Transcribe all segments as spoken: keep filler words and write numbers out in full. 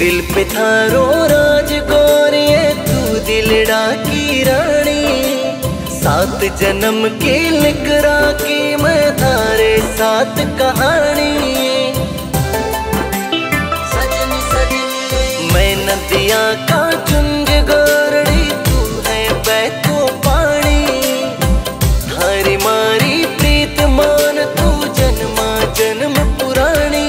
दिल पे थारो राजगौरिये तू दिलड़ा की रानी, सात जन्म के लिखरा के मैं थारे साथ कहानी। सजनी सजनी मैं नदिया का झुंझ गोरड़ी, तू है बहतो पानी, थारी मारी प्रीत मान तू जन्मा जन्म पुरानी।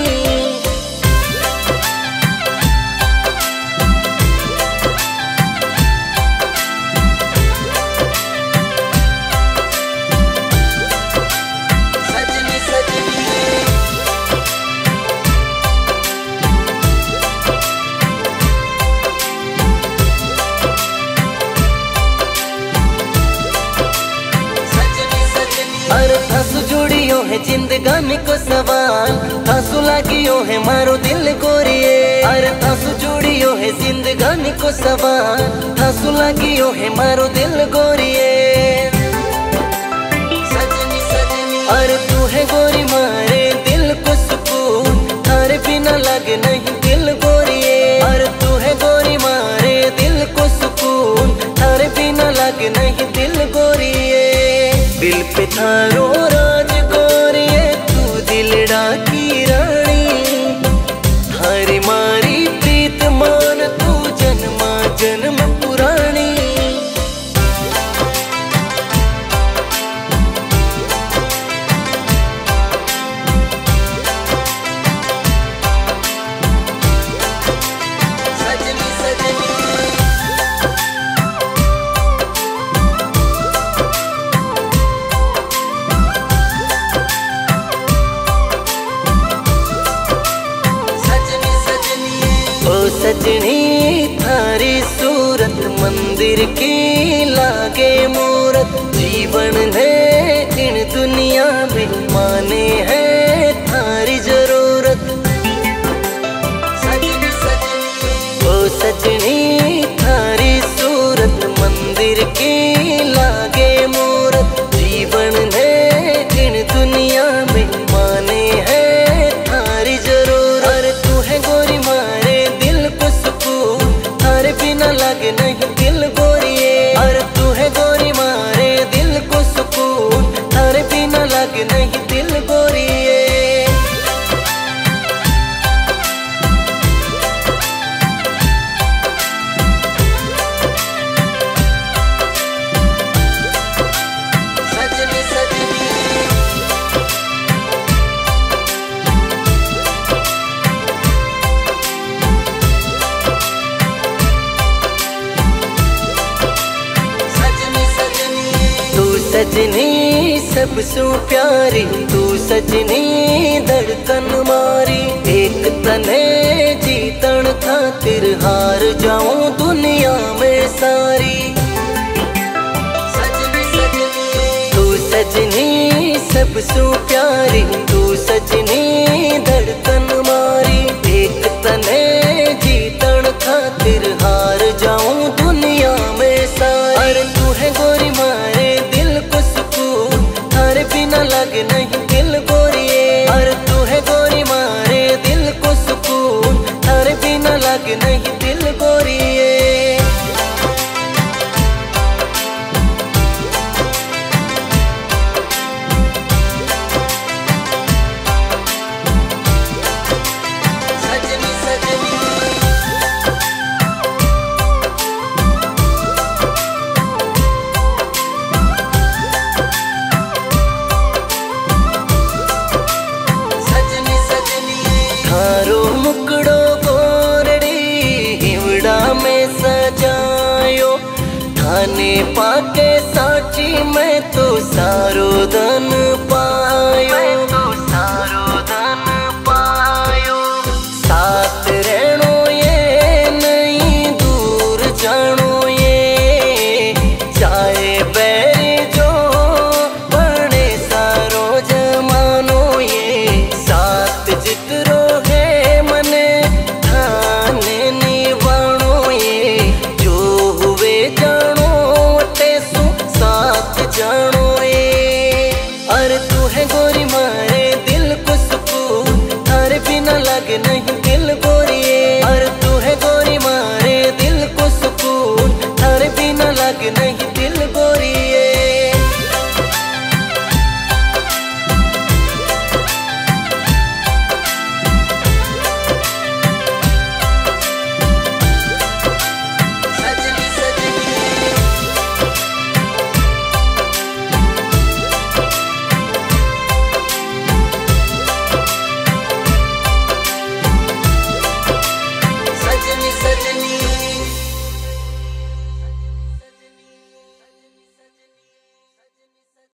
जिंदगानी को सवाल आंसू लागियो है मारो दिल गोरिये, अरे आंसू जोड़ियो है जिंदगानी को सवाल आंसू लागियो है मारो दिल गोरिये। सजनी सजनी अरे तू है गोरी मारे दिल को सुकून, थारे बिना लागे नहीं दिल गोरिये, अरे तू है गोरी मारे दिल को सुकून, थारे बिना लागे नहीं दिल गोरिये। दिल पे थारो सजनी थारी सूरत मंदिर की लागे मूरत, जीवन है इन दुनिया में माने हैं थारी जरूरत। सजनी सजनी ओ सजनी थारी सूरत मंदिर की लागे मूरत, जीवन है इन दुनिया में माने हैं थारी जरूरत, अरे तू है गोरी मारे बिना लागे नहीं दिल गोरिये, अरे तू है गोरी मारे दिल को सुकून, अरे बिना लागे नहीं दिल गोरिये। सजनी सबसे प्यारी तू सजनी धड़कन मारी, एक तने जीतन खातिर हार जाऊं दुनिया में सारी। सजनी सजनी तू सजनी सबसे प्यारी तू सजनी धड़कन मारी, एक तने जीतन खातिर हार जाऊं दुनिया में सारी, अरे तू है गोरी मारे बिना लागे नहीं दिल गोरिये, अरे तू है गोरी मारे दिल को सुकून, अरे बिना लागे नहीं दिल गोरिये। पाके साची मैं तो सारो दन पा।